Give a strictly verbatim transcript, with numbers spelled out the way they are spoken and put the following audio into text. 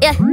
Yeah.